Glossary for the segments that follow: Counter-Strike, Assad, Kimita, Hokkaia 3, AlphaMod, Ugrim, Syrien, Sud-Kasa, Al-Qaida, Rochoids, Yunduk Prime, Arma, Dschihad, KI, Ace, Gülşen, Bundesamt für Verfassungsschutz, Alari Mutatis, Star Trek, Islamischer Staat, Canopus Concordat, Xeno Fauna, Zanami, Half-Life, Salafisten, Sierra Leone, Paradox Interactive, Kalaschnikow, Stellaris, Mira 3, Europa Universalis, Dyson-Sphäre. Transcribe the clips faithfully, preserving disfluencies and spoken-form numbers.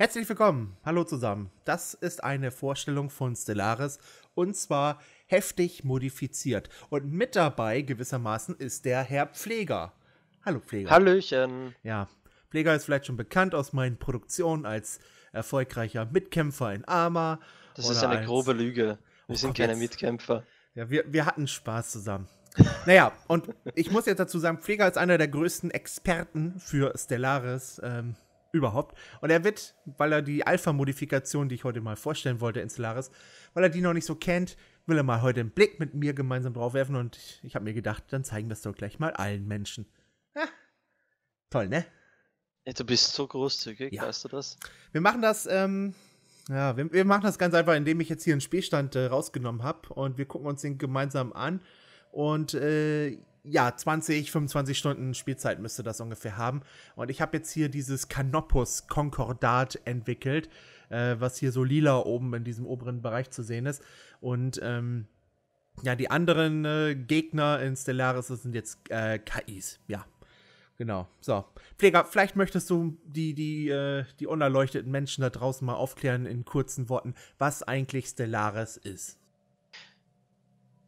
Herzlich willkommen, hallo zusammen. Das ist eine Vorstellung von Stellaris und zwar heftig modifiziert. Und mit dabei gewissermaßen ist der Herr Pfleger. Hallo Pfleger. Hallöchen. Ja, Pfleger ist vielleicht schon bekannt aus meinen Produktionen als erfolgreicher Mitkämpfer in Arma. Das ist eine als... grobe Lüge. Wir oh, sind keine jetzt. Mitkämpfer. Ja, wir, wir hatten Spaß zusammen. Naja, und ich muss jetzt dazu sagen, Pfleger ist einer der größten Experten für Stellaris, ähm, überhaupt. Und er wird, weil er die Alpha-Modifikation, die ich heute mal vorstellen wollte in Stellaris, weil er die noch nicht so kennt, will er mal heute einen Blick mit mir gemeinsam drauf werfen und ich, ich habe mir gedacht, dann zeigen wir es doch gleich mal allen Menschen. Ja. Toll, ne? Ja, du bist so großzügig, ja. Weißt du das? Wir machen das, ähm, ja, wir, wir machen das ganz einfach, indem ich jetzt hier einen Spielstand äh, rausgenommen habe und wir gucken uns den gemeinsam an und, äh, ja, zwanzig, fünfundzwanzig Stunden Spielzeit müsste das ungefähr haben. Und ich habe jetzt hier dieses Canopus Concordat entwickelt, äh, was hier so lila oben in diesem oberen Bereich zu sehen ist. Und ähm, ja, die anderen äh, Gegner in Stellaris sind jetzt äh, K Is. Ja, genau. So, Pfleger, vielleicht möchtest du die, die, äh, die unerleuchteten Menschen da draußen mal aufklären in kurzen Worten, was eigentlich Stellaris ist.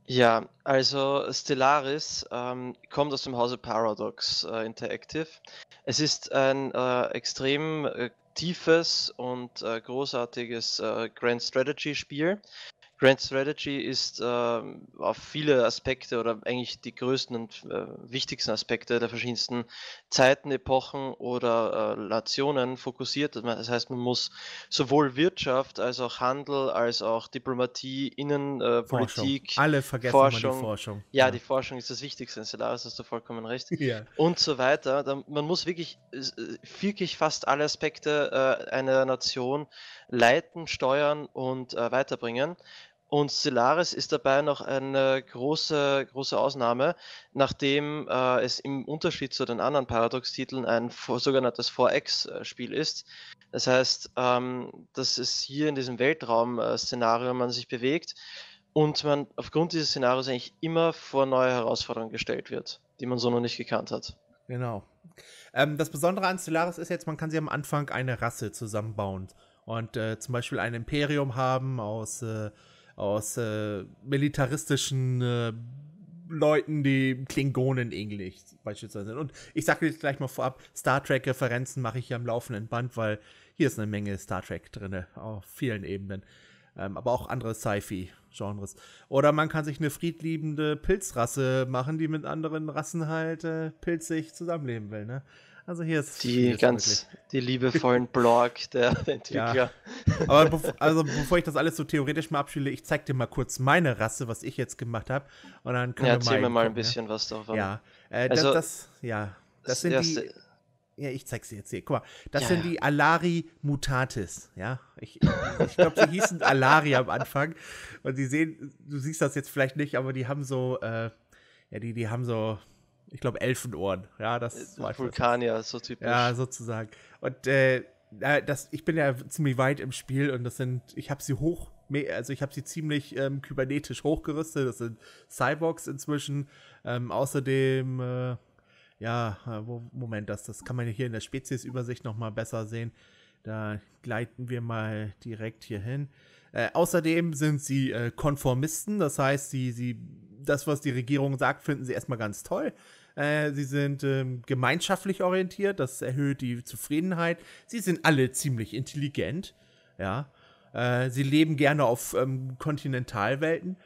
Ja, also Stellaris ähm, kommt aus dem Hause Paradox äh, Interactive. Es ist ein äh, extrem äh, tiefes und äh, großartiges äh, Grand Strategy Spiel. Grand Strategy ist äh, auf viele Aspekte oder eigentlich die größten und äh, wichtigsten Aspekte der verschiedensten Zeiten, Epochen oder äh, Nationen fokussiert. Das heißt, man muss sowohl Wirtschaft als auch Handel, als auch Diplomatie, Innenpolitik, äh, alle vergessen Forschung. Mal die Forschung. Ja, ja, die Forschung ist das Wichtigste in Stellaris, hast du vollkommen recht. Yeah. Und so weiter. Da, man muss wirklich, wirklich fast alle Aspekte äh, einer Nation leiten, steuern und äh, weiterbringen. Und Stellaris ist dabei noch eine große, große Ausnahme, nachdem äh, es im Unterschied zu den anderen Paradox-Titeln ein sogenanntes vier X-Spiel ist. Das heißt, ähm, dass es hier in diesem Weltraum-Szenario man sich bewegt und man aufgrund dieses Szenarios eigentlich immer vor neue Herausforderungen gestellt wird, die man so noch nicht gekannt hat. Genau. Ähm, das Besondere an Stellaris ist jetzt, man kann sich am Anfang eine Rasse zusammenbauen und äh, zum Beispiel ein Imperium haben aus... Äh, aus äh, militaristischen äh, Leuten, die Klingonen ähnlich beispielsweise sind. Und ich sage jetzt gleich mal vorab, Star Trek-Referenzen mache ich hier am laufenden Band, weil hier ist eine Menge Star Trek drin, auf vielen Ebenen. Ähm, aber auch andere Sci-Fi-Genres. Oder man kann sich eine friedliebende Pilzrasse machen, die mit anderen Rassen halt äh, pilzig zusammenleben will, ne? Also hier ist die ganz möglich. Die liebevollen Blog der Entwickler. Ja. Aber bev also bevor ich das alles so theoretisch mal abspiele, ich zeig dir mal kurz meine Rasse, was ich jetzt gemacht habe, und dann können ja, wir mal erzähl mir mal ein bisschen was davon. Ja, äh, das, also, das, ja, das sind die. Ja, ich zeig's dir jetzt hier. Guck mal, das ja, sind die Alari Mutatis. Ja, ich, ich glaube, die hießen Alari am Anfang. Und die sehen, du siehst das jetzt vielleicht nicht, aber die haben so, äh, ja, die, die haben so. Ich glaube, Elfenohren. Ja, das war Vulkanier, so typisch. Ja, sozusagen. Und äh, das, ich bin ja ziemlich weit im Spiel und das sind, ich habe sie hoch, also ich habe sie ziemlich ähm, kybernetisch hochgerüstet. Das sind Cyborgs inzwischen. Ähm, außerdem, äh, ja, wo, Moment, das, das kann man hier in der Spezies-Übersicht nochmal besser sehen. Da gleiten wir mal direkt hier hin. Äh, außerdem sind sie äh, Konformisten, das heißt, sie, sie, das, was die Regierung sagt, finden sie erstmal ganz toll. Äh, sie sind ähm, gemeinschaftlich orientiert, das erhöht die Zufriedenheit. Sie sind alle ziemlich intelligent, ja. Äh, sie leben gerne auf ähm, Kontinentalwelten.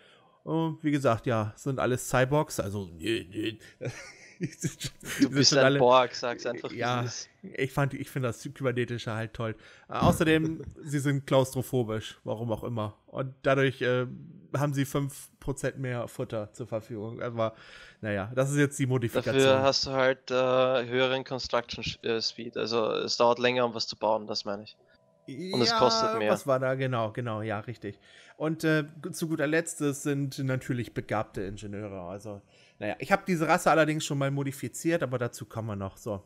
Und wie gesagt, ja, sind alles Cyborgs, also nö, nö. Du bist ein alle, Borg, sag's einfach. Ja, ich, fand, ich finde das Kybernetische halt toll. Äh, außerdem, sie sind klaustrophobisch, warum auch immer. Und dadurch äh, haben sie fünf Prozent mehr Futter zur Verfügung. Aber naja, das ist jetzt die Modifikation. Dafür hast du halt äh, höheren Construction Speed. Also es dauert länger, um was zu bauen, das meine ich. Und ja, es kostet mehr. Was war da? Genau, genau, ja, richtig. Und äh, zu guter Letzt sind natürlich begabte Ingenieure. Also, naja, ich habe diese Rasse allerdings schon mal modifiziert, aber dazu kommen wir noch so.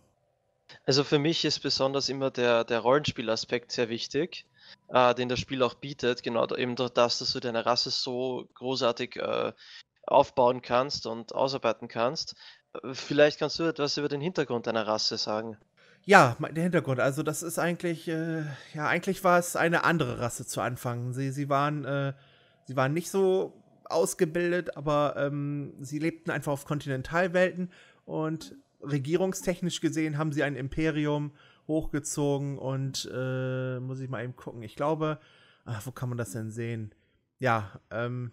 Also für mich ist besonders immer der, der Rollenspielaspekt sehr wichtig, äh, den das Spiel auch bietet. Genau, eben durch das, dass du deine Rasse so großartig äh, aufbauen kannst und ausarbeiten kannst. Vielleicht kannst du etwas über den Hintergrund deiner Rasse sagen. Ja, der Hintergrund, also das ist eigentlich, äh, ja, eigentlich war es eine andere Rasse zu Anfang. Sie, sie, waren, äh, sie waren nicht so ausgebildet, aber ähm, sie lebten einfach auf Kontinentalwelten und regierungstechnisch gesehen haben sie ein Imperium hochgezogen und, äh, muss ich mal eben gucken, ich glaube, ach, wo kann man das denn sehen? Ja, ähm,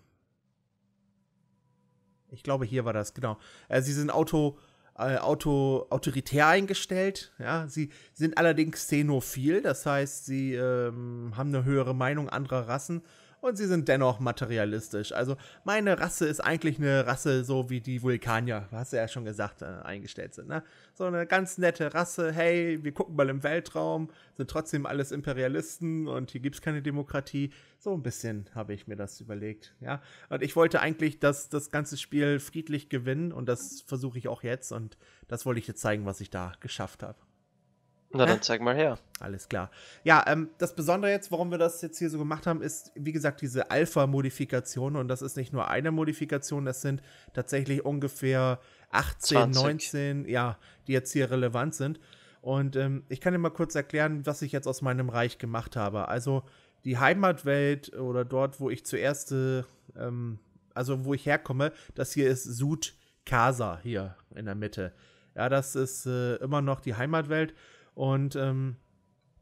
ich glaube, hier war das, genau. Äh, sie sind auto, äh, auto, autoritär eingestellt, ja, sie sind allerdings xenophil, das heißt, sie ähm, haben eine höhere Meinung anderer Rassen und sie sind dennoch materialistisch. Also meine Rasse ist eigentlich eine Rasse, so wie die Vulkanier, hast du ja schon gesagt, äh, eingestellt sind, ne? So eine ganz nette Rasse, hey, wir gucken mal im Weltraum, sind trotzdem alles Imperialisten und hier gibt es keine Demokratie. So ein bisschen habe ich mir das überlegt, ja. Und ich wollte eigentlich das, das ganze Spiel friedlich gewinnen und das versuche ich auch jetzt und das wollte ich dir zeigen, was ich da geschafft habe. Na, dann zeig mal her. Alles klar. Ja, ähm, das Besondere jetzt, warum wir das jetzt hier so gemacht haben, ist, wie gesagt, diese Alpha-Modifikation. Und das ist nicht nur eine Modifikation, das sind tatsächlich ungefähr achtzehn, zwanzig. neunzehn, ja, die jetzt hier relevant sind. Und ähm, ich kann dir mal kurz erklären, was ich jetzt aus meinem Reich gemacht habe. Also die Heimatwelt oder dort, wo ich zuerst, ähm, also wo ich herkomme, das hier ist Sud-Kasa hier in der Mitte. Ja, das ist äh, immer noch die Heimatwelt. Und ähm,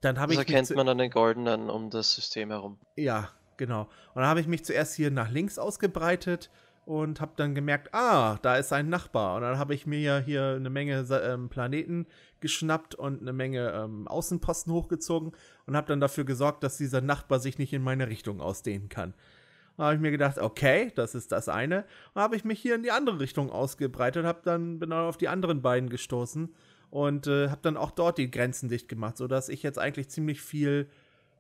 dann habe ich. Also kennt man an den Goldenen um das System herum. Ja, genau. Und dann habe ich mich zuerst hier nach links ausgebreitet und habe dann gemerkt, ah, da ist ein Nachbar. Und dann habe ich mir ja hier eine Menge ähm, Planeten geschnappt und eine Menge ähm, Außenposten hochgezogen und habe dann dafür gesorgt, dass dieser Nachbar sich nicht in meine Richtung ausdehnen kann. Da habe ich mir gedacht, okay, das ist das eine. Und dann habe ich mich hier in die andere Richtung ausgebreitet, habe dann bin dann auf die anderen beiden gestoßen. Und äh, habe dann auch dort die Grenzen dicht gemacht, sodass ich jetzt eigentlich ziemlich viel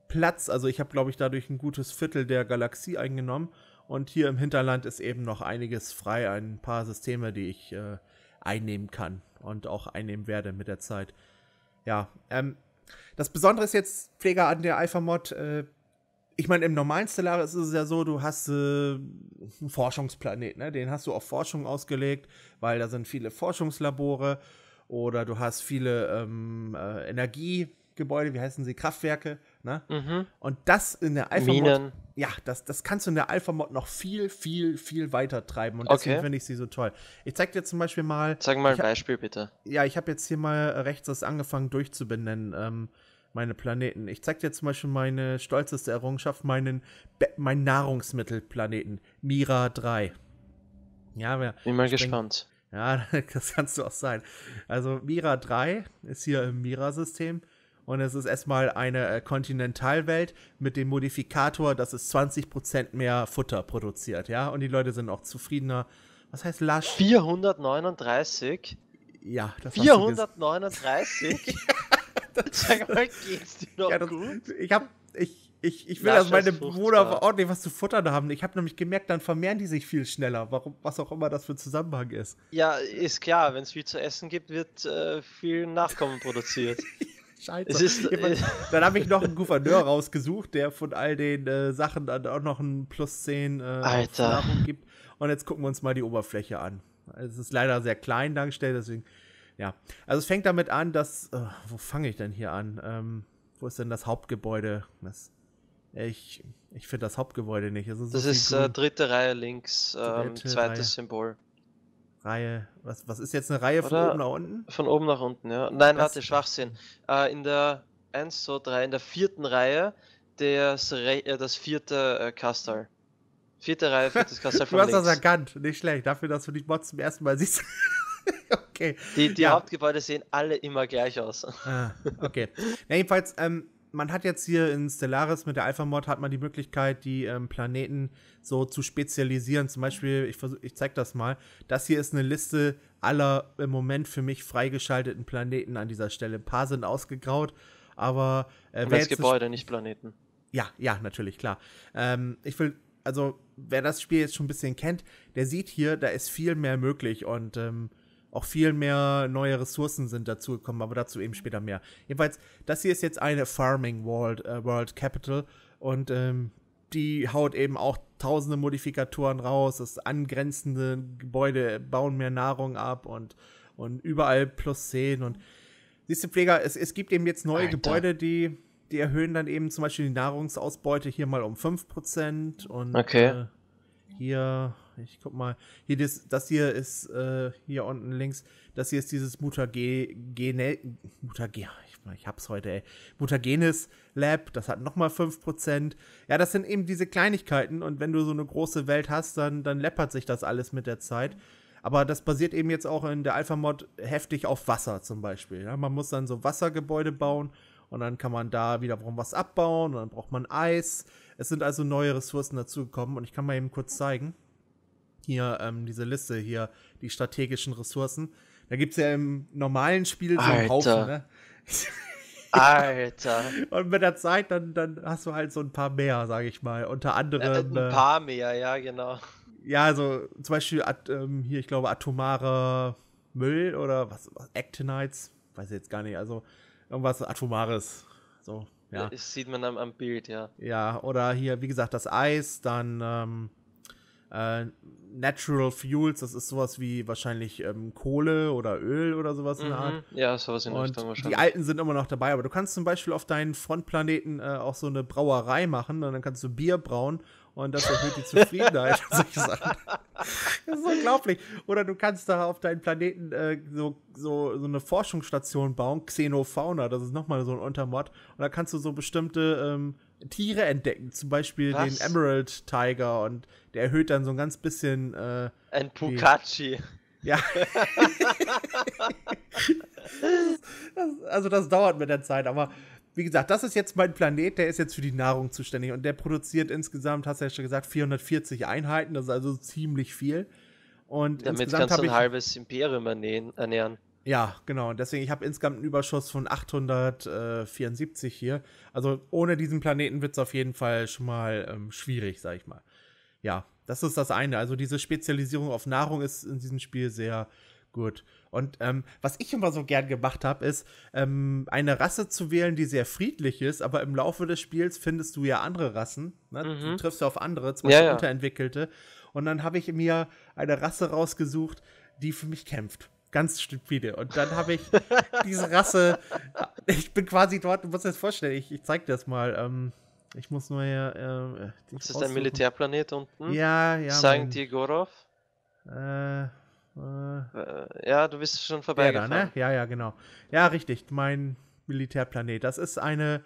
Platz, also ich habe, glaube ich, dadurch ein gutes Viertel der Galaxie eingenommen. Und hier im Hinterland ist eben noch einiges frei, ein paar Systeme, die ich äh, einnehmen kann und auch einnehmen werde mit der Zeit. Ja, ähm, das Besondere ist jetzt, Pfleger an der Alpha-Mod, äh, ich meine, im normalen Stellaris ist es ja so, du hast äh, einen Forschungsplanet, ne? Den hast du auf Forschung ausgelegt, weil da sind viele Forschungslabore. Oder du hast viele ähm, äh, Energiegebäude, wie heißen sie, Kraftwerke, ne? Mhm. Und das in der Alpha-Mod, ja, das, das kannst du in der Alpha-Mod noch viel, viel, viel weiter treiben. Und deswegen okay. Finde ich sie so toll. Ich zeig dir zum Beispiel mal... Zeig mal ein hab, Beispiel, bitte. Ja, ich habe jetzt hier mal rechts das angefangen durchzubenennen, ähm, meine Planeten. Ich zeig dir zum Beispiel meine stolzeste Errungenschaft, meinen mein Nahrungsmittelplaneten, Mira drei. Ja, wir, bin mal gespannt. Bin, Ja, das kannst du auch sein. Also Mira drei ist hier im Mira-System und es ist erstmal eine Kontinentalwelt mit dem Modifikator, dass es zwanzig Prozent mehr Futter produziert, ja? Und die Leute sind auch zufriedener. Was heißt lasch? vierhundertneununddreißig? Ja, das vierhundertneununddreißig? Sag mal, geht's dir noch ja, das, gut? Ich hab... Ich, Ich, ich will, dass meine Bewohner ordentlich was zu futtern haben. Ich habe nämlich gemerkt, dann vermehren die sich viel schneller, warum, was auch immer das für ein Zusammenhang ist. Ja, ist klar, wenn es viel zu essen gibt, wird äh, viel Nachkommen produziert. Scheiße. Es ist, äh, dann habe ich noch einen Gouverneur rausgesucht, der von all den äh, Sachen dann auch noch einen plus zehn äh, Nahrung gibt. Und jetzt gucken wir uns mal die Oberfläche an. Es ist leider sehr klein dargestellt, deswegen, ja. Also es fängt damit an, dass, äh, wo fange ich denn hier an? Ähm, wo ist denn das Hauptgebäude? Das Ich, ich finde das Hauptgebäude nicht. Das ist, das ist äh, dritte Reihe links, ähm, dritte zweites Reihe. Symbol. Reihe, was, was ist jetzt eine Reihe von Oder oben nach unten? Von oben nach unten, ja. Nein, das warte, Schwachsinn. Äh, in der eins, zwei, drei, in der vierten Reihe das, äh, das vierte äh, Kastal. Vierte Reihe, viertes Kastal von links. Du hast das erkannt, nicht schlecht. Dafür, dass du die Mods zum ersten Mal siehst. Okay. Die, die ja. Hauptgebäude sehen alle immer gleich aus. Ah, okay. Ja, jedenfalls, ähm, man hat jetzt hier in Stellaris mit der Alpha-Mod hat man die Möglichkeit, die ähm, Planeten so zu spezialisieren. Zum Beispiel, ich, versuch, ich zeig das mal, das hier ist eine Liste aller im Moment für mich freigeschalteten Planeten an dieser Stelle. Ein paar sind ausgegraut, aber... Äh, das Gebäude, nicht Planeten. Ja, ja, natürlich, klar. Ähm, ich will, also, wer das Spiel jetzt schon ein bisschen kennt, der sieht hier, da ist viel mehr möglich und... Ähm, auch viel mehr neue Ressourcen sind dazugekommen, aber dazu eben später mehr. Jedenfalls, das hier ist jetzt eine Farming World, äh, World Capital und ähm, die haut eben auch tausende Modifikatoren raus, das angrenzende Gebäude bauen mehr Nahrung ab und, und überall plus zehn und Siehst du, Pfleger, es, es gibt eben jetzt neue Alter. Gebäude, die, die erhöhen dann eben zum Beispiel die Nahrungsausbeute hier mal um fünf Prozent. Und okay. äh, hier, ich guck mal, hier das, das hier ist, äh, hier unten links, das hier ist dieses Mutagene, Mutagene, ich, ich hab's heute, ey, Mutagenes Lab, das hat nochmal fünf Prozent. Ja, das sind eben diese Kleinigkeiten, und wenn du so eine große Welt hast, dann, dann läppert sich das alles mit der Zeit. Aber das basiert eben jetzt auch in der Alpha-Mod heftig auf Wasser zum Beispiel. Ja, man muss dann so Wassergebäude bauen und dann kann man da wiederum was abbauen und dann braucht man Eis. Es sind also neue Ressourcen dazugekommen und ich kann mal eben kurz zeigen. Hier ähm, diese Liste hier, die strategischen Ressourcen. Da gibt es ja im normalen Spiel so einen Haufen, ne? Alter. Und mit der Zeit, dann, dann hast du halt so ein paar mehr, sage ich mal. Unter anderem... Ja, ein paar mehr, ja, genau. Ja, also zum Beispiel At, ähm, hier, ich glaube, atomarer Müll oder was, was Actinides, weiß ich jetzt gar nicht, also irgendwas Atomares, so, ja. Das sieht man am, am Bild, ja. Ja, oder hier, wie gesagt, das Eis, dann ähm, äh, Natural Fuels, das ist sowas wie wahrscheinlich ähm, Kohle oder Öl oder sowas mhm. in der Art. Ja, sowas in der Richtung wahrscheinlich. Die alten sind immer noch dabei, aber du kannst zum Beispiel auf deinen Frontplaneten äh, auch so eine Brauerei machen und dann kannst du Bier brauen. Und das erhöht die Zufriedenheit. Das ist unglaublich. Oder du kannst da auf deinen Planeten äh, so, so, so eine Forschungsstation bauen, Xeno Fauna, das ist nochmal so ein Untermod. Und da kannst du so bestimmte ähm, Tiere entdecken, zum Beispiel Was? den Emerald Tiger. Und der erhöht dann so ein ganz bisschen... Äh, ein Pukachi. Ja. das, also das dauert mit der Zeit, aber... Wie gesagt, das ist jetzt mein Planet, der ist jetzt für die Nahrung zuständig und der produziert insgesamt, hast du ja schon gesagt, vierhundertvierzig Einheiten, das ist also ziemlich viel. Und damit kannst du ein halbes Imperium ernähren. Ja, genau, und deswegen, ich habe insgesamt einen Überschuss von achthundertvierundsiebzig hier. Also ohne diesen Planeten wird es auf jeden Fall schon mal ähm, schwierig, sag ich mal. Ja, das ist das eine, also diese Spezialisierung auf Nahrung ist in diesem Spiel sehr... Gut. Und ähm, was ich immer so gern gemacht habe, ist, ähm, eine Rasse zu wählen, die sehr friedlich ist, aber im Laufe des Spiels findest du ja andere Rassen. Ne? Mhm. Du triffst ja auf andere, zum Beispiel ja, ja. Unterentwickelte. Und dann habe ich mir eine Rasse rausgesucht, die für mich kämpft. Ganz stupide. Und dann habe ich diese Rasse, ich bin quasi dort, du musst dir das vorstellen, ich, ich zeig dir das mal, ähm, ich muss nur hier... Äh, ist das ein Militärplanet unten? Ja, ja. Sankt Igorov? Äh... Ja, du bist schon vorbeigefahren. Ja, ne? ja, ja, genau. Ja, richtig, mein Militärplanet. Das ist eine,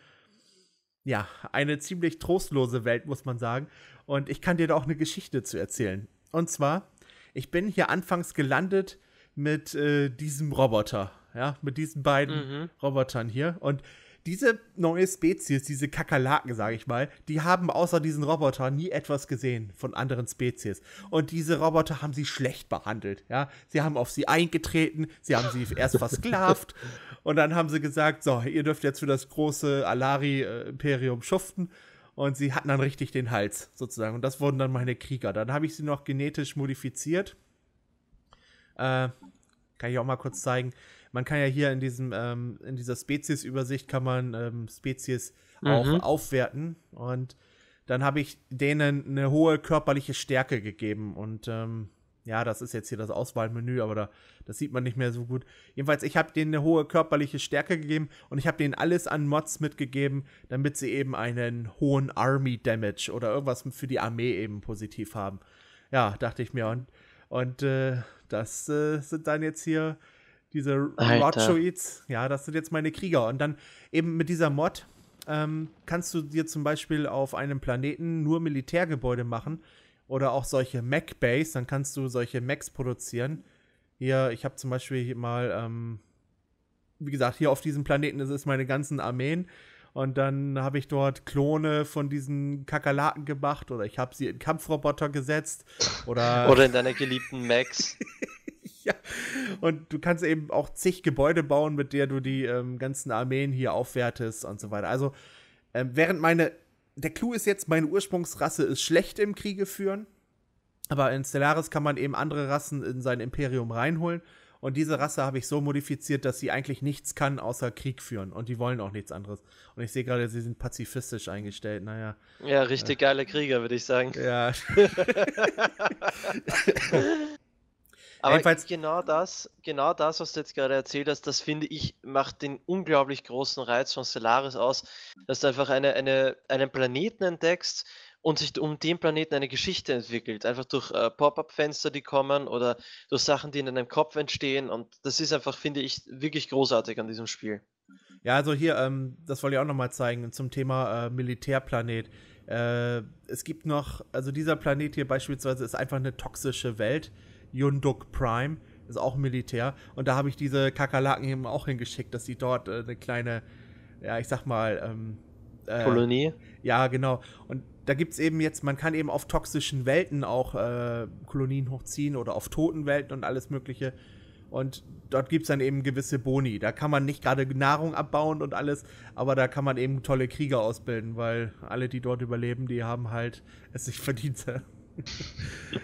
ja, eine ziemlich trostlose Welt, muss man sagen. Und ich kann dir da auch eine Geschichte zu erzählen. Und zwar, ich bin hier anfangs gelandet mit äh, diesem Roboter. Ja, mit diesen beiden mhm. Robotern hier. Und diese neue Spezies, diese Kakerlaken, sage ich mal, die haben außer diesen Robotern nie etwas gesehen von anderen Spezies. Und diese Roboter haben sie schlecht behandelt, ja. Sie haben auf sie eingetreten, sie haben sie erst versklavt und dann haben sie gesagt, so, ihr dürft jetzt für das große Alari-Imperium schuften. Und sie hatten dann richtig den Hals, sozusagen. Und das wurden dann meine Krieger. Dann habe ich sie noch genetisch modifiziert. Äh, kann ich auch mal kurz zeigen. Man kann ja hier in diesem ähm, in dieser Spezies-Übersicht kann man ähm, Spezies auch mhm. aufwerten. Und dann habe ich denen eine hohe körperliche Stärke gegeben. Und ähm, ja, das ist jetzt hier das Auswahlmenü, aber da, das sieht man nicht mehr so gut. Jedenfalls, ich habe denen eine hohe körperliche Stärke gegeben und ich habe denen alles an Mods mitgegeben, damit sie eben einen hohen Army-Damage oder irgendwas für die Armee eben positiv haben. Ja, dachte ich mir. Und, und äh, das äh, sind dann jetzt hier... Diese Rochoids, ja, das sind jetzt meine Krieger. Und dann eben mit dieser Mod ähm, kannst du dir zum Beispiel auf einem Planeten nur Militärgebäude machen oder auch solche Mech-Base, dann kannst du solche Mechs produzieren. Hier, ich habe zum Beispiel hier mal, ähm, wie gesagt, hier auf diesem Planeten ist es meine ganzen Armeen. Und dann habe ich dort Klone von diesen Kakerlaken gemacht oder ich habe sie in Kampfroboter gesetzt. Oder, oder in deiner geliebten Mechs. Ja. Und du kannst eben auch zig Gebäude bauen, mit der du die ähm, ganzen Armeen hier aufwertest und so weiter. Also, äh, während meine, der Clou ist jetzt, meine Ursprungsrasse ist schlecht im Kriege führen, aber in Stellaris kann man eben andere Rassen in sein Imperium reinholen und diese Rasse habe ich so modifiziert, dass sie eigentlich nichts kann, außer Krieg führen und die wollen auch nichts anderes. Und ich sehe gerade, sie sind pazifistisch eingestellt, naja. Ja, richtig äh, geile Krieger, würde ich sagen. Ja. Aber jedenfalls, genau das, genau das, was du jetzt gerade erzählt hast, das finde ich, macht den unglaublich großen Reiz von Stellaris aus, dass du einfach eine, eine, einen Planeten entdeckst und sich um den Planeten eine Geschichte entwickelt. Einfach durch äh, Pop-Up-Fenster, die kommen, oder durch Sachen, die in deinem Kopf entstehen. Und das ist einfach, finde ich, wirklich großartig an diesem Spiel. Ja, also hier, ähm, das wollte ich auch nochmal zeigen, zum Thema äh, Militärplanet. Äh, es gibt noch, also dieser Planet hier beispielsweise ist einfach eine toxische Welt. Yunduk Prime ist auch Militär. Und da habe ich diese Kakerlaken eben auch hingeschickt, dass die dort äh, eine kleine, ja, ich sag mal, ähm, äh, Kolonie? Ja, genau. Und da gibt es eben jetzt, man kann eben auf toxischen Welten auch äh, Kolonien hochziehen oder auf toten Welten und alles Mögliche. Und dort gibt es dann eben gewisse Boni. Da kann man nicht gerade Nahrung abbauen und alles, aber da kann man eben tolle Krieger ausbilden, weil alle, die dort überleben, die haben halt es sich verdient.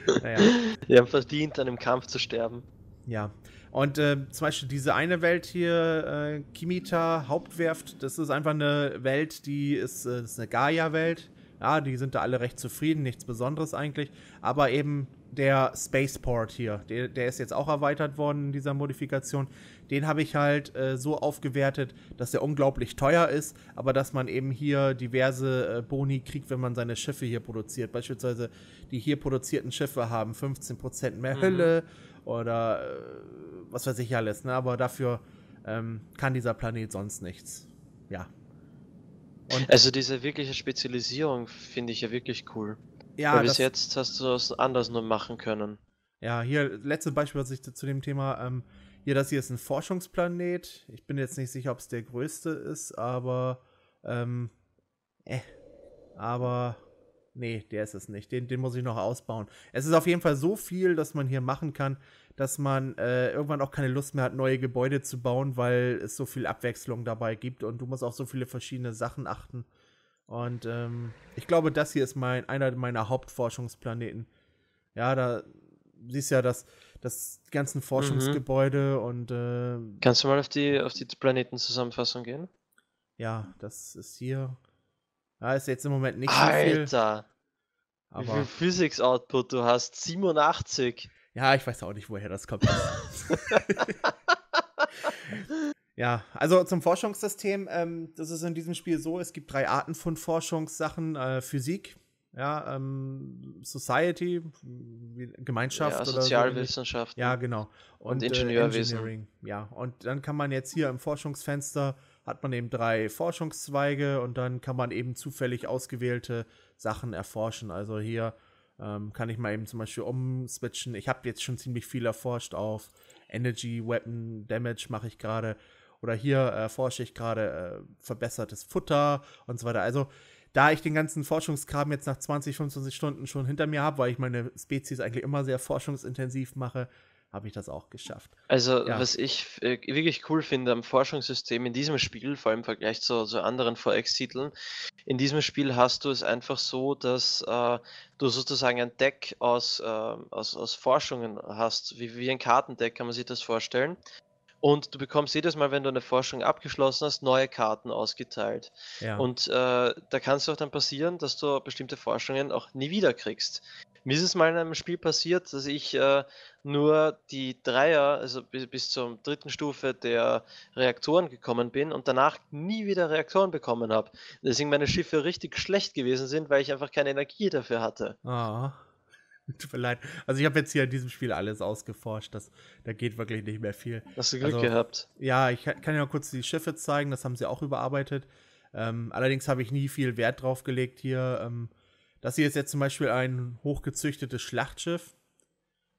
Naja. Die haben verdient, an dem Kampf zu sterben. Ja. Und äh, zum Beispiel diese eine Welt hier, äh, Kimita, Hauptwerft, das ist einfach eine Welt, die ist, äh, ist eine Gaia-Welt. Ja, die sind da alle recht zufrieden, nichts Besonderes eigentlich. Aber eben der Spaceport hier, der, der ist jetzt auch erweitert worden in dieser Modifikation. Den habe ich halt äh, so aufgewertet, dass der unglaublich teuer ist, aber dass man eben hier diverse äh, Boni kriegt, wenn man seine Schiffe hier produziert. Beispielsweise die hier produzierten Schiffe haben fünfzehn Prozent mehr Hülle mhm. oder äh, was weiß ich alles. Ne? Aber dafür ähm, kann dieser Planet sonst nichts. Ja. Und also diese wirkliche Spezialisierung finde ich ja wirklich cool. Ja, weil bis jetzt hast du das anders nur machen können. Ja, hier, letzte Beispiel, was ich zu dem Thema, ähm, hier, das hier ist ein Forschungsplanet. Ich bin jetzt nicht sicher, ob es der größte ist, aber ähm, äh, aber nee, der ist es nicht. Den, den muss ich noch ausbauen. Es ist auf jeden Fall so viel, dass man hier machen kann, dass man äh, irgendwann auch keine Lust mehr hat, neue Gebäude zu bauen, weil es so viel Abwechslung dabei gibt und du musst auf so viele verschiedene Sachen achten. Und ähm, ich glaube, das hier ist mein, einer meiner Hauptforschungsplaneten. Ja, da siehst du ja das, das ganzen Forschungsgebäude mhm. und äh, kannst du mal auf die, auf die Planetenzusammenfassung gehen? Ja, das ist hier. Ja, ist jetzt im Moment nicht so viel. Alter! Wie viel Physics-Output du hast? siebenundachtzig! Ja, ich weiß auch nicht, woher das kommt. Ja, also zum Forschungssystem, ähm, das ist in diesem Spiel so, es gibt drei Arten von Forschungssachen, äh, Physik, ja, ähm, Society, Gemeinschaft. Ja, Sozialwissenschaften. Oder so. Ja, genau. Und, und Ingenieurwesen. Äh, Engineering, ja, und dann kann man jetzt hier im Forschungsfenster, hat man eben drei Forschungszweige und dann kann man eben zufällig ausgewählte Sachen erforschen. Also hier ähm, kann ich mal eben zum Beispiel umswitchen. Ich habe jetzt schon ziemlich viel erforscht auf Energy, Weapon, Damage mache ich gerade. Oder hier äh, forsche ich gerade äh, verbessertes Futter und so weiter. Also, da ich den ganzen Forschungskram jetzt nach zwanzig, fünfundzwanzig Stunden schon hinter mir habe, weil ich meine Spezies eigentlich immer sehr forschungsintensiv mache, habe ich das auch geschafft. Also, ja. Was ich äh, wirklich cool finde am Forschungssystem in diesem Spiel, vor allem im Vergleich zu, zu anderen V X-Titeln, in diesem Spiel hast du es einfach so, dass äh, du sozusagen ein Deck aus, äh, aus, aus Forschungen hast. Wie, wie ein Kartendeck kann man sich das vorstellen. Und du bekommst jedes Mal, wenn du eine Forschung abgeschlossen hast, neue Karten ausgeteilt. Ja. Und äh, da kann es auch dann passieren, dass du bestimmte Forschungen auch nie wieder kriegst. Mir ist es mal in einem Spiel passiert, dass ich äh, nur die Dreier, also bis, bis zur dritten Stufe der Reaktoren gekommen bin und danach nie wieder Reaktoren bekommen habe. Deswegen meine Schiffe richtig schlecht gewesen sind, weil ich einfach keine Energie dafür hatte. Ah. Oh. Tut mir leid. Also ich habe jetzt hier in diesem Spiel alles ausgeforscht. Das, da geht wirklich nicht mehr viel. Hast du Glück also, gehabt. Ja, ich kann ja kurz die Schiffe zeigen. Das haben sie auch überarbeitet. Ähm, allerdings habe ich nie viel Wert drauf gelegt hier. Ähm, das hier ist jetzt zum Beispiel ein hochgezüchtetes Schlachtschiff.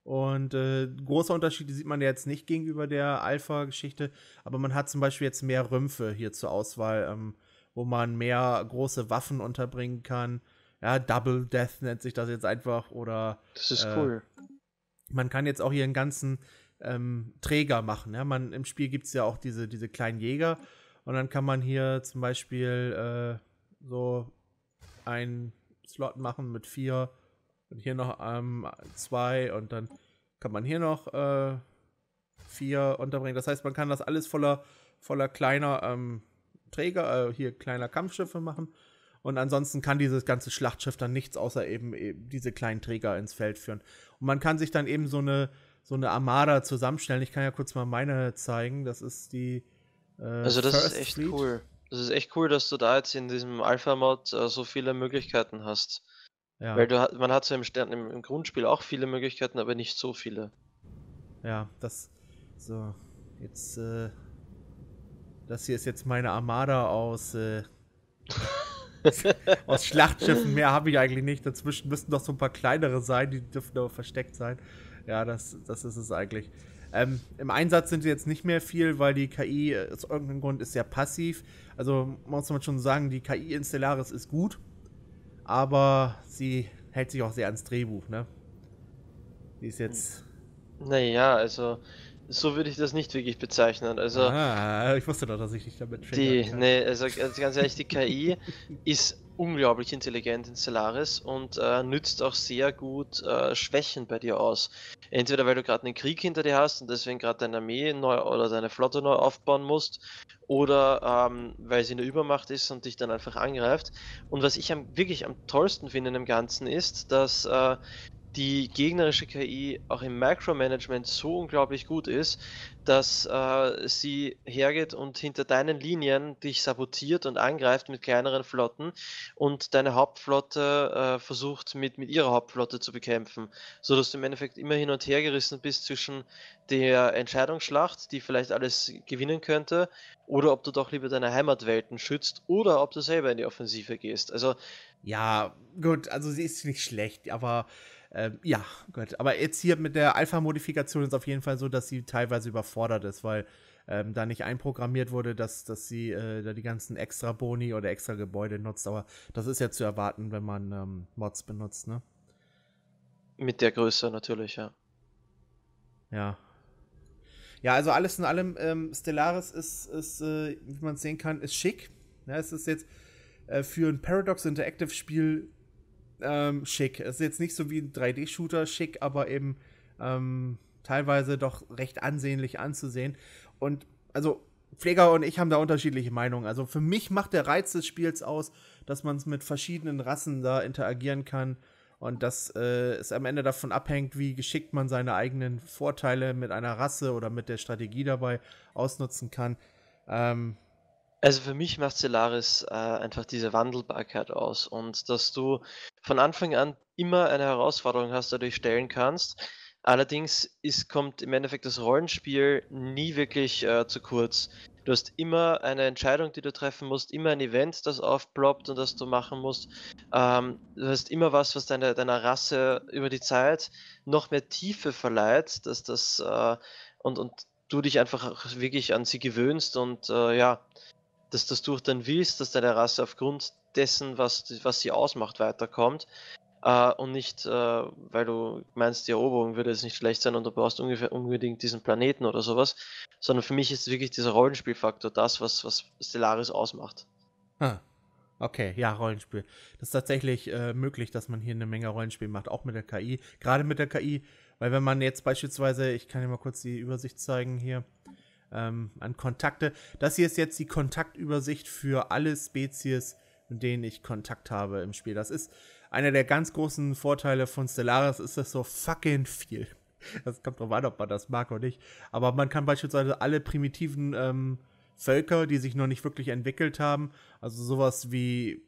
Und äh, großer Unterschied sieht man ja jetzt nicht gegenüber der Alpha-Geschichte. Aber man hat zum Beispiel jetzt mehr Rümpfe hier zur Auswahl, ähm, wo man mehr große Waffen unterbringen kann. Ja, Double Death nennt sich das jetzt einfach. Oder, das ist äh, cool. Man kann jetzt auch hier einen ganzen ähm, Träger machen. Ja? Man, im Spiel gibt es ja auch diese, diese kleinen Jäger. Und dann kann man hier zum Beispiel äh, so einen Slot machen mit vier. Und hier noch ähm, zwei. Und dann kann man hier noch äh, vier unterbringen. Das heißt, man kann das alles voller, voller kleiner ähm, Träger, äh, hier kleiner Kampfschiffe machen. Und ansonsten kann dieses ganze Schlachtschiff dann nichts außer eben, eben diese kleinen Träger ins Feld führen. Und man kann sich dann eben so eine, so eine Armada zusammenstellen. Ich kann ja kurz mal meine zeigen. Das ist die äh, Also das First ist echt Fleet. Cool. Das ist echt cool, dass du da jetzt in diesem Alpha-Mod äh, so viele Möglichkeiten hast. Ja. Weil du, man hat so im, Stern, im, im Grundspiel auch viele Möglichkeiten, aber nicht so viele. Ja, das... So, jetzt... Äh, das hier ist jetzt meine Armada aus... Äh, aus Schlachtschiffen. Mehr habe ich eigentlich nicht. Dazwischen müssten noch so ein paar kleinere sein, die dürften aber versteckt sein. Ja, das, das ist es eigentlich. Ähm, Im Einsatz sind sie jetzt nicht mehr viel, weil die K I aus irgendeinem Grund ist sehr passiv. Also muss man schon sagen, die K I in Stellaris ist gut, aber sie hält sich auch sehr ans Drehbuch, ne? Die ist jetzt... Naja, also... So würde ich das nicht wirklich bezeichnen. Also ah, ich wusste doch, dass ich nicht damit die, kann. Nee, also ganz ehrlich, die K I ist unglaublich intelligent in Stellaris und äh, nützt auch sehr gut äh, Schwächen bei dir aus. Entweder weil du gerade einen Krieg hinter dir hast und deswegen gerade deine Armee neu oder deine Flotte neu aufbauen musst, oder ähm, weil sie in der Übermacht ist und dich dann einfach angreift. Und was ich am, wirklich am tollsten finde in dem Ganzen ist, dass äh, die gegnerische K I auch im Micromanagement so unglaublich gut ist, dass äh, sie hergeht und hinter deinen Linien dich sabotiert und angreift mit kleineren Flotten und deine Hauptflotte äh, versucht mit, mit ihrer Hauptflotte zu bekämpfen, sodass du im Endeffekt immer hin und her gerissen bist zwischen der Entscheidungsschlacht, die vielleicht alles gewinnen könnte, oder ob du doch lieber deine Heimatwelten schützt oder ob du selber in die Offensive gehst. Also ja, gut, also sie ist nicht schlecht, aber Ähm, ja, gut. Aber jetzt hier mit der Alpha-Modifikation ist auf jeden Fall so, dass sie teilweise überfordert ist, weil ähm, da nicht einprogrammiert wurde, dass, dass sie äh, da die ganzen extra Boni oder extra Gebäude nutzt. Aber das ist ja zu erwarten, wenn man ähm, Mods benutzt, ne? Mit der Größe natürlich, ja. Ja. Ja, also alles in allem, ähm, Stellaris ist, ist äh, wie man es sehen kann, ist schick. Ja, es ist jetzt äh, für ein Paradox Interactive Spiel Ähm, schick. Es ist jetzt nicht so wie ein drei D Shooter schick, aber eben ähm, teilweise doch recht ansehnlich anzusehen. Und also Pfleger und ich haben da unterschiedliche Meinungen. Also für mich macht der Reiz des Spiels aus, dass man es mit verschiedenen Rassen da interagieren kann und dass äh, es am Ende davon abhängt, wie geschickt man seine eigenen Vorteile mit einer Rasse oder mit der Strategie dabei ausnutzen kann. Ähm, Also für mich macht Stellaris äh, einfach diese Wandelbarkeit aus und dass du von Anfang an immer eine Herausforderung hast, dadurch stellen kannst. Allerdings ist, kommt im Endeffekt das Rollenspiel nie wirklich äh, zu kurz. Du hast immer eine Entscheidung, die du treffen musst, immer ein Event, das aufploppt und das du machen musst. Ähm, du hast immer was, was deine, deiner Rasse über die Zeit noch mehr Tiefe verleiht, dass das äh, und, und du dich einfach auch wirklich an sie gewöhnst und äh, ja... dass das du dann willst, dass deine Rasse aufgrund dessen, was, was sie ausmacht, weiterkommt äh, und nicht, äh, weil du meinst, die Eroberung würde jetzt nicht schlecht sein und du brauchst ungefähr unbedingt diesen Planeten oder sowas, sondern für mich ist wirklich dieser Rollenspielfaktor das, was, was Stellaris ausmacht. Ah, okay, ja, Rollenspiel. Das ist tatsächlich äh, möglich, dass man hier eine Menge Rollenspiel macht, auch mit der K I, gerade mit der K I, weil wenn man jetzt beispielsweise, ich kann dir mal kurz die Übersicht zeigen hier, an Kontakte. Das hier ist jetzt die Kontaktübersicht für alle Spezies, mit denen ich Kontakt habe im Spiel. Das ist einer der ganz großen Vorteile von Stellaris, ist das so fucking viel. Das kommt drauf an, ob man das mag oder nicht. Aber man kann beispielsweise alle primitiven ähm, Völker, die sich noch nicht wirklich entwickelt haben, also sowas wie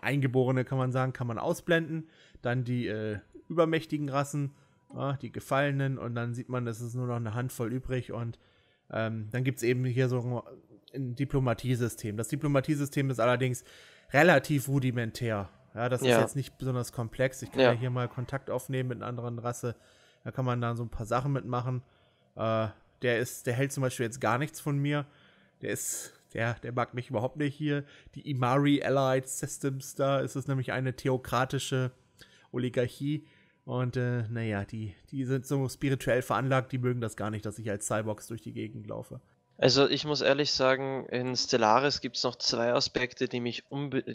Eingeborene, kann man sagen, kann man ausblenden. Dann die äh, übermächtigen Rassen, ja, die Gefallenen, und dann sieht man, es ist nur noch eine Handvoll übrig. Und Ähm, dann gibt es eben hier so ein Diplomatiesystem. Das Diplomatiesystem ist allerdings relativ rudimentär. Ja, das ja. ist jetzt nicht besonders komplex. Ich kann ja. ja hier mal Kontakt aufnehmen mit einer anderen Rasse. Da kann man dann so ein paar Sachen mitmachen. Äh, der ist, der hält zum Beispiel jetzt gar nichts von mir. Der ist, der, der mag mich überhaupt nicht hier. Die Imari Allied Systems, da ist es nämlich eine theokratische Oligarchie. Und äh, naja, die, die sind so spirituell veranlagt, die mögen das gar nicht, dass ich als Cyborgs durch die Gegend laufe. Also ich muss ehrlich sagen, in Stellaris gibt es noch zwei Aspekte, die mich,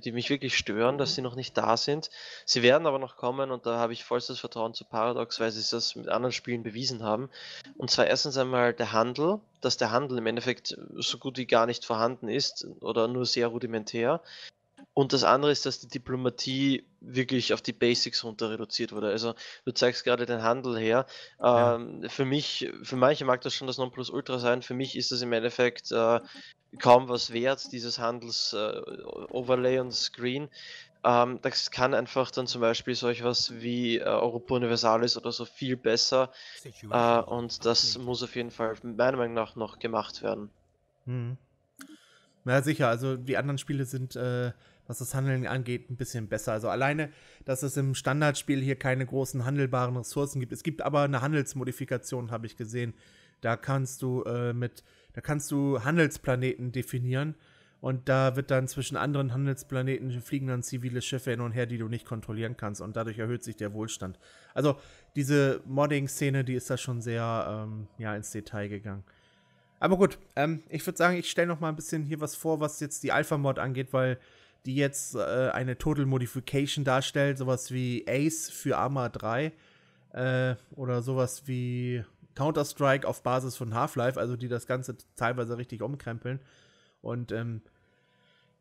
die mich wirklich stören, dass sie noch nicht da sind. Sie werden aber noch kommen und da habe ich vollstes Vertrauen zu Paradox, weil sie das mit anderen Spielen bewiesen haben. Und zwar erstens einmal der Handel, dass der Handel im Endeffekt so gut wie gar nicht vorhanden ist oder nur sehr rudimentär. Und das andere ist, dass die Diplomatie wirklich auf die Basics runter reduziert wurde. Also du zeigst gerade den Handel her. Ja. Ähm, für mich, für manche mag das schon das Nonplusultra sein, für mich ist das im Endeffekt äh, kaum was wert, dieses Handels-Overlay äh, und Screen. Ähm, das kann einfach dann zum Beispiel solch was wie äh, Europa Universalis oder so viel besser äh, und das okay. muss auf jeden Fall meiner Meinung nach noch gemacht werden. Hm. Na sicher, also die anderen Spiele sind, äh, was das Handeln angeht, ein bisschen besser. Also alleine, dass es im Standardspiel hier keine großen handelbaren Ressourcen gibt. Es gibt aber eine Handelsmodifikation, habe ich gesehen. Da kannst du äh, mit, da kannst du Handelsplaneten definieren und da wird dann zwischen anderen Handelsplaneten fliegen dann zivile Schiffe hin und her, die du nicht kontrollieren kannst und dadurch erhöht sich der Wohlstand. Also diese Modding-Szene, die ist da schon sehr ähm, ja, ins Detail gegangen. Aber gut, ähm, ich würde sagen, ich stelle noch mal ein bisschen hier was vor, was jetzt die Alpha-Mod angeht, weil die jetzt äh, eine Total Modification darstellt, sowas wie Ace für Arma drei äh, oder sowas wie Counter-Strike auf Basis von Half-Life, also die das Ganze teilweise richtig umkrempeln. Und ähm,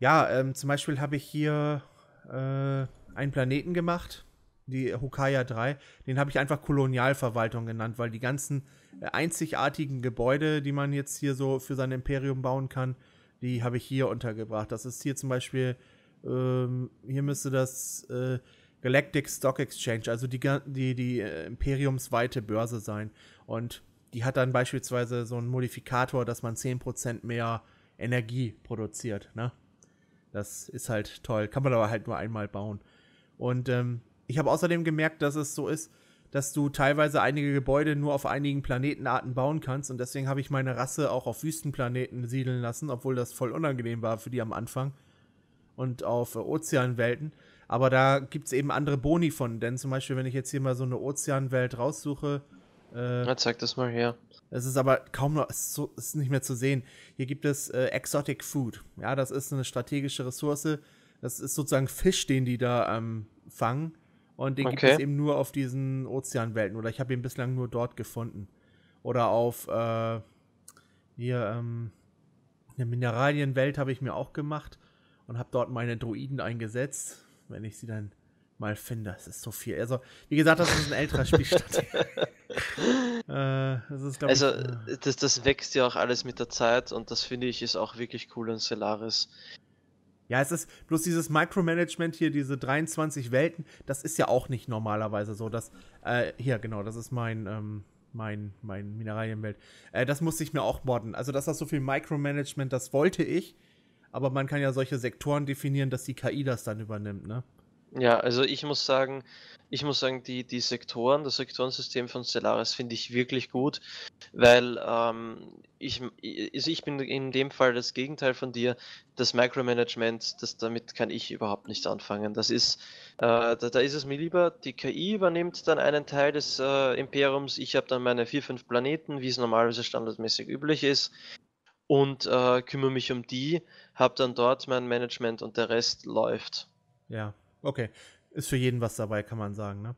ja, ähm, zum Beispiel habe ich hier äh, einen Planeten gemacht, die Hokkaia drei, den habe ich einfach Kolonialverwaltung genannt, weil die ganzen einzigartigen Gebäude, die man jetzt hier so für sein Imperium bauen kann, die habe ich hier untergebracht. Das ist hier zum Beispiel, ähm, hier müsste das äh, Galactic Stock Exchange, also die, die, die äh, imperiumsweite Börse sein. Und die hat dann beispielsweise so einen Modifikator, dass man zehn Prozent mehr Energie produziert. Ne? Das ist halt toll, kann man aber halt nur einmal bauen. Und ähm, ich habe außerdem gemerkt, dass es so ist, dass du teilweise einige Gebäude nur auf einigen Planetenarten bauen kannst. Und deswegen habe ich meine Rasse auch auf Wüstenplaneten siedeln lassen, obwohl das voll unangenehm war für die am Anfang. Und auf Ozeanwelten. Aber da gibt es eben andere Boni von. Denn zum Beispiel, wenn ich jetzt hier mal so eine Ozeanwelt raussuche. Äh, Na, zeig das mal her. Es ist aber kaum noch, es ist nicht mehr zu sehen. Hier gibt es äh, Exotic Food. Ja, das ist eine strategische Ressource. Das ist sozusagen Fisch, den die da ähm, fangen. Und den okay. gibt es eben nur auf diesen Ozeanwelten. Oder ich habe ihn bislang nur dort gefunden. Oder auf äh, hier ähm, eine Mineralienwelt habe ich mir auch gemacht. Und habe dort meine Droiden eingesetzt. Wenn ich sie dann mal finde. Das ist so viel. Also, wie gesagt, das ist ein älterer Spielstand. äh, das ist, glaub ich, also, das, das wächst ja auch alles mit der Zeit. Und das finde ich ist auch wirklich cool in Stellaris. Ja, es ist bloß dieses Micromanagement hier, diese dreiundzwanzig Welten, das ist ja auch nicht normalerweise so. Dass, äh, hier, genau, das ist mein, ähm, mein, mein Mineralienwelt. Äh, das musste ich mir auch modden. Also, dass das so viel Micromanagement, das wollte ich. Aber man kann ja solche Sektoren definieren, dass die K I das dann übernimmt, ne? Ja, also ich muss sagen, ich muss sagen, die, die Sektoren, das Sektorensystem von Stellaris finde ich wirklich gut, weil ähm, ich, also ich bin in dem Fall das Gegenteil von dir, das Micromanagement, das, damit kann ich überhaupt nicht anfangen. Das ist, äh, da, da ist es mir lieber, die K I übernimmt dann einen Teil des äh, Imperiums, ich habe dann meine vier, fünf Planeten, wie es normalerweise standardmäßig üblich ist. Und äh, kümmere mich um die, habe dann dort mein Management und der Rest läuft. Ja. Okay, ist für jeden was dabei, kann man sagen, ne?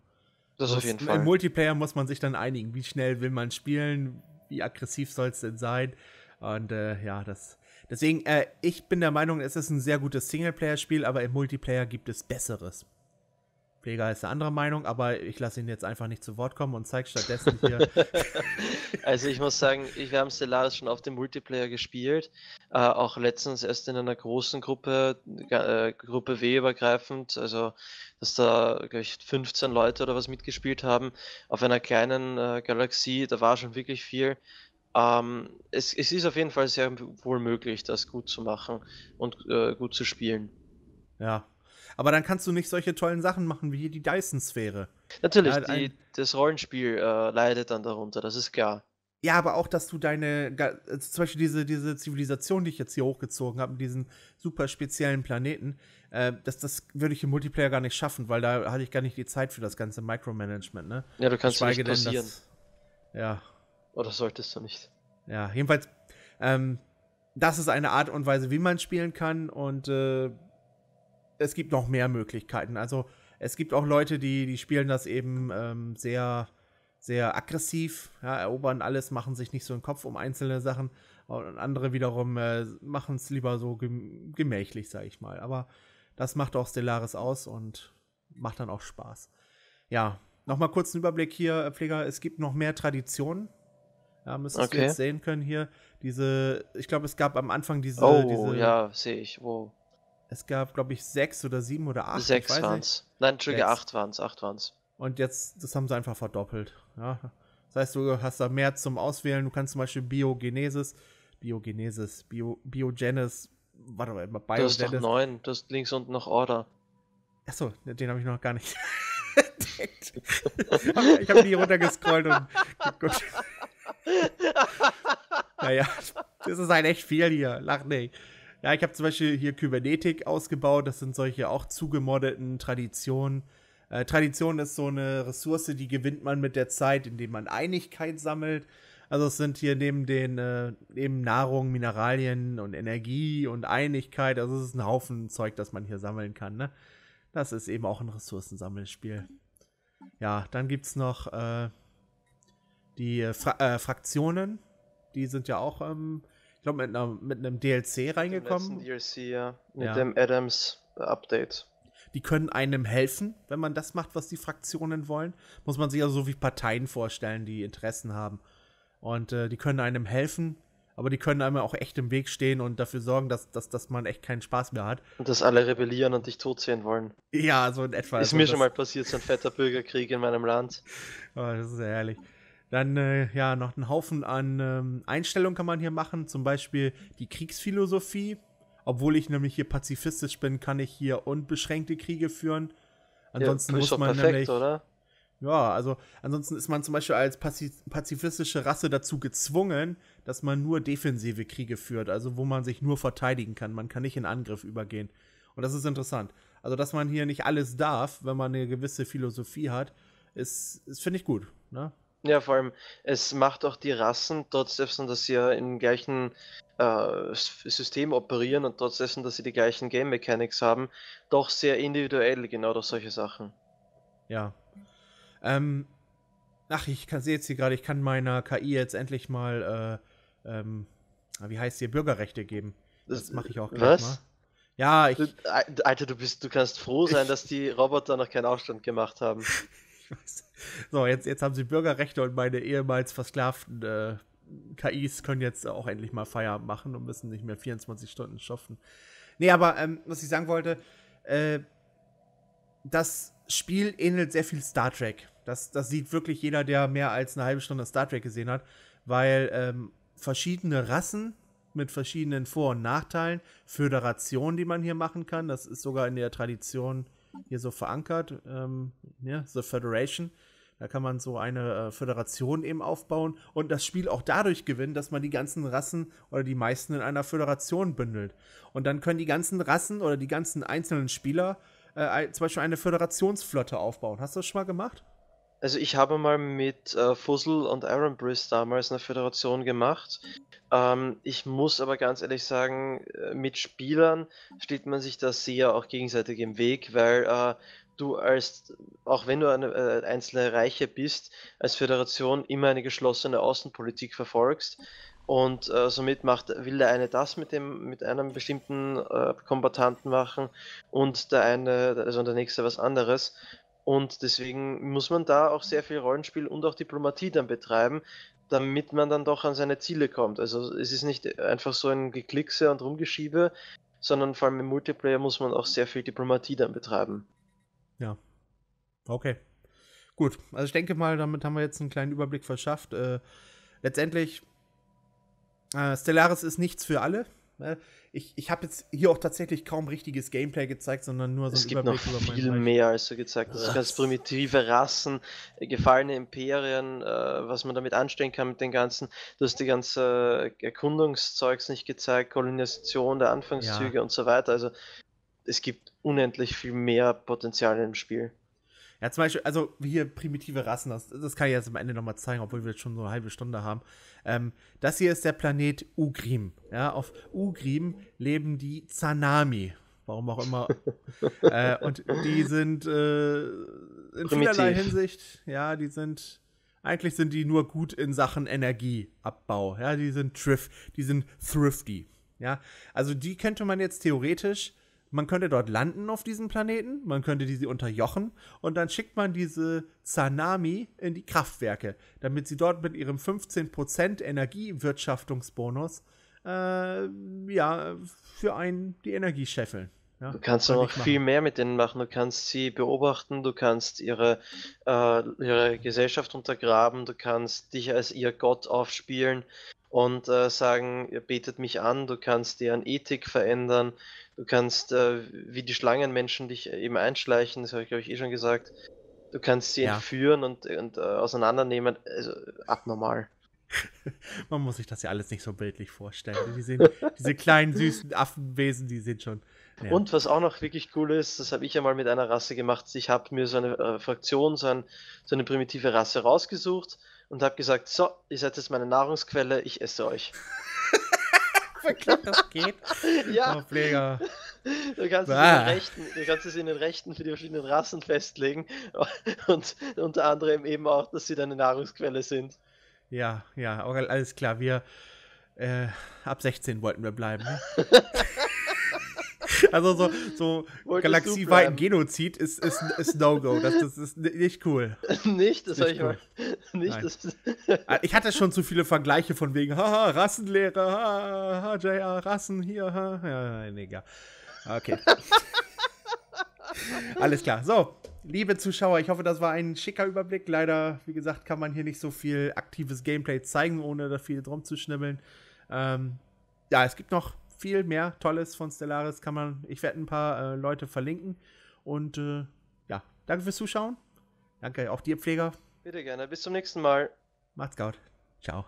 Das auf jeden Fall. Im Multiplayer muss man sich dann einigen, wie schnell will man spielen, wie aggressiv soll es denn sein und äh, ja, das deswegen, äh, ich bin der Meinung, es ist ein sehr gutes Singleplayer-Spiel, aber im Multiplayer gibt es Besseres. Pfleger ist eine andere Meinung, aber ich lasse ihn jetzt einfach nicht zu Wort kommen und zeige stattdessen hier. Also ich muss sagen, wir haben Stellaris schon auf dem Multiplayer gespielt, äh, auch letztens erst in einer großen Gruppe, äh, Gruppe W übergreifend, also dass da, glaube ich, fünfzehn Leute oder was mitgespielt haben, auf einer kleinen äh, Galaxie, da war schon wirklich viel. Ähm, es, es ist auf jeden Fall sehr wohl möglich, das gut zu machen und äh, gut zu spielen. Ja. Aber dann kannst du nicht solche tollen Sachen machen wie hier die Dyson-Sphäre. Natürlich, die, das Rollenspiel äh, leidet dann darunter, das ist klar. Ja, aber auch, dass du deine, also zum Beispiel diese, diese Zivilisation, die ich jetzt hier hochgezogen habe, diesen super speziellen Planeten, äh, das, das würde ich im Multiplayer gar nicht schaffen, weil da hatte ich gar nicht die Zeit für das ganze Micromanagement, ne? Ja, du kannst nicht passieren. Ja. Oder solltest du nicht. Ja, jedenfalls, ähm, das ist eine Art und Weise, wie man spielen kann und, äh, es gibt noch mehr Möglichkeiten. Also es gibt auch Leute, die, die spielen das eben ähm, sehr, sehr aggressiv, ja, erobern alles, machen sich nicht so einen Kopf um einzelne Sachen und andere wiederum äh, machen es lieber so gem gemächlich, sag ich mal. Aber Das macht auch Stellaris aus und macht dann auch Spaß. Ja, nochmal kurz einen Überblick hier, Pfleger. Es gibt noch mehr Traditionen. Ja, müsstest okay. du jetzt sehen können hier. Diese, ich glaube, es gab am Anfang diese. Oh, diese, ja, sehe ich. Wow. Es gab, glaube ich, sechs oder sieben oder acht. Sechs waren es. Nein, Entschuldige, sechs. acht waren es. Acht waren es. Und jetzt, das haben sie einfach verdoppelt. Ja. Das heißt, du hast da mehr zum Auswählen. Du kannst zum Beispiel Biogenesis, Biogenesis, Bio, Biogenes, warte mal, Biogenes. Du hast doch neun, du hast links unten noch Order. Achso, den habe ich noch gar nicht entdeckt. Ich habe die runtergescrollt und geguckt. Naja, das ist halt echt viel hier. Lach nicht. Ja, ich habe zum Beispiel hier Kybernetik ausgebaut. Das sind solche auch zugemoddeten Traditionen. Äh, Tradition ist so eine Ressource, die gewinnt man mit der Zeit, indem man Einigkeit sammelt. Also es sind hier neben den äh, neben Nahrung, Mineralien und Energie und Einigkeit, also es ist ein Haufen Zeug, das man hier sammeln kann, ne? Das ist eben auch ein Ressourcensammelspiel. Ja, dann gibt es noch äh, die Fra äh, Fraktionen. Die sind ja auch... Ähm, Ich glaube, mit, mit einem D L C reingekommen. Mit dem D L C, ja. Mit ja. dem Adams-Update. Die können einem helfen, wenn man das macht, was die Fraktionen wollen. Muss man sich also so wie Parteien vorstellen, die Interessen haben. Und äh, die können einem helfen, aber die können einem auch echt im Weg stehen und dafür sorgen, dass, dass, dass man echt keinen Spaß mehr hat. Und dass alle rebellieren und dich totsehen wollen. Ja, so in etwa. Ist also mir schon mal passiert, so ein fetter Bürgerkrieg in meinem Land. Oh, das ist ja herrlich. Dann, äh, ja, noch einen Haufen an ähm, Einstellungen kann man hier machen. Zum Beispiel die Kriegsphilosophie. Obwohl ich nämlich hier pazifistisch bin, kann ich hier unbeschränkte Kriege führen. Ansonsten ja, muss man perfekt, nämlich... Oder? Ja, also ansonsten ist man zum Beispiel als pazifistische Rasse dazu gezwungen, dass man nur defensive Kriege führt. Also wo man sich nur verteidigen kann. Man kann nicht in Angriff übergehen. Und das ist interessant. Also dass man hier nicht alles darf, wenn man eine gewisse Philosophie hat, ist, ist finde ich gut, ne? Ja, vor allem, es macht auch die Rassen, trotz dessen, dass sie ja im gleichen äh, System operieren und trotz dessen, dass sie die gleichen Game Mechanics haben, doch sehr individuell, genau durch solche Sachen. Ja. Ähm, ach, ich sehe jetzt hier gerade, ich kann meiner K I jetzt endlich mal, äh, ähm, wie heißt hier, Bürgerrechte geben. Das, das mache ich auch gleich was? mal. Ja, ich... Alter, du, bist, du kannst froh sein, dass die Roboter noch keinen Aufstand gemacht haben. So, jetzt, jetzt haben sie Bürgerrechte und meine ehemals versklavten äh, K Is können jetzt auch endlich mal Feierabend machen und müssen nicht mehr vierundzwanzig Stunden schuften. Nee, aber ähm, was ich sagen wollte, äh, das Spiel ähnelt sehr viel Star Trek. Das, das sieht wirklich jeder, der mehr als eine halbe Stunde Star Trek gesehen hat, weil ähm, verschiedene Rassen mit verschiedenen Vor- und Nachteilen, Föderationen, die man hier machen kann, das ist sogar in der Tradition hier so verankert, ähm, ja, The Federation. Da kann man so eine äh, Föderation eben aufbauen und das Spiel auch dadurch gewinnen, dass man die ganzen Rassen oder die meisten in einer Föderation bündelt. Und dann können die ganzen Rassen oder die ganzen einzelnen Spieler äh, zum Beispiel eine Föderationsflotte aufbauen. Hast du das schon mal gemacht? Also ich habe mal mit äh, Fuzzle und Ironbris damals eine Föderation gemacht. Ähm, ich muss aber ganz ehrlich sagen, mit Spielern steht man sich da sehr auch gegenseitig im Weg, weil äh, du als, auch wenn du eine äh, einzelne Reiche bist, als Föderation immer eine geschlossene Außenpolitik verfolgst. Und äh, somit macht, will der eine das mit dem mit einem bestimmten äh, Kombatanten machen und der eine, also der nächste was anderes. Und deswegen muss man da auch sehr viel Rollenspiel und auch Diplomatie dann betreiben, damit man dann doch an seine Ziele kommt. Also es ist nicht einfach so ein Geklickse und Rumgeschiebe, sondern vor allem im Multiplayer muss man auch sehr viel Diplomatie dann betreiben. Ja, okay. Gut, also ich denke mal, damit haben wir jetzt einen kleinen Überblick verschafft. Äh, letztendlich, äh, Stellaris ist nichts für alle. Ich, ich habe jetzt hier auch tatsächlich kaum richtiges Gameplay gezeigt, sondern nur so ein Überblick über meinen... Es gibt noch viel mehr, als du gezeigt hast. Das ganz primitive Rassen, gefallene Imperien, äh, was man damit anstellen kann mit den ganzen... Du hast die ganze Erkundungszeugs nicht gezeigt, Kolonisation der Anfangszüge ja. und so weiter. Also es gibt unendlich viel mehr Potenzial im Spiel. Ja, zum Beispiel, also hier primitive Rassen, das, das kann ich jetzt am Ende nochmal zeigen, obwohl wir jetzt schon so eine halbe Stunde haben. Ähm, das hier ist der Planet Ugrim. Ja, auf Ugrim leben die Zanami, warum auch immer. äh, und die sind äh, in vielerlei Hinsicht, ja, die sind, eigentlich sind die nur gut in Sachen Energieabbau. Ja, die sind thrift, die sind thrifty. Ja, also die könnte man jetzt theoretisch man könnte dort landen auf diesem Planeten, man könnte diese unterjochen und dann schickt man diese Zanami in die Kraftwerke, damit sie dort mit ihrem fünfzehn Prozent Energiewirtschaftungsbonus äh, ja, für einen die Energie scheffeln. Ja, du kannst noch viel mehr mit denen machen, du kannst sie beobachten, du kannst ihre, äh, ihre Gesellschaft untergraben, du kannst dich als ihr Gott aufspielen und äh, sagen, ihr betet mich an, du kannst deren Ethik verändern, du kannst, äh, wie die Schlangenmenschen dich eben einschleichen, das habe ich glaube ich eh schon gesagt, du kannst sie ja. entführen und, und äh, auseinandernehmen, also abnormal. Man muss sich das ja alles nicht so bildlich vorstellen. Die sehen, diese kleinen, süßen Affenwesen, die sind schon... Ja. Und was auch noch wirklich cool ist, das habe ich ja mal mit einer Rasse gemacht, ich habe mir so eine äh, Fraktion, so, ein, so eine primitive Rasse rausgesucht und habe gesagt, so, ihr seid jetzt meine Nahrungsquelle, ich esse euch. Das geht. Ja. Oh, Pfleger. Du kannst, Rechten, du kannst es in den Rechten für die verschiedenen Rassen festlegen und unter anderem eben auch, dass sie deine Nahrungsquelle sind. Ja, ja, alles klar, wir äh, ab sechzehn wollten wir bleiben. Ne? Also so, so galaxieweiten Genozid ist, ist, ist No-Go. Das, das ist nicht cool. Nicht, das habe ich mal. Nicht, das ich hatte schon zu viele Vergleiche von wegen, haha, Rassenlehrer, haha, J R, Rassen hier, haha, ja, egal. Okay. Alles klar. So, liebe Zuschauer, ich hoffe, das war ein schicker Überblick. Leider, wie gesagt, kann man hier nicht so viel aktives Gameplay zeigen, ohne da viel drum zu schnibbeln. Ähm, ja, es gibt noch viel mehr Tolles von Stellaris, kann man, ich werde ein paar äh, Leute verlinken und äh, ja, danke fürs Zuschauen, danke auch dir Pfleger. Bitte gerne, bis zum nächsten Mal. Macht's gut, ciao.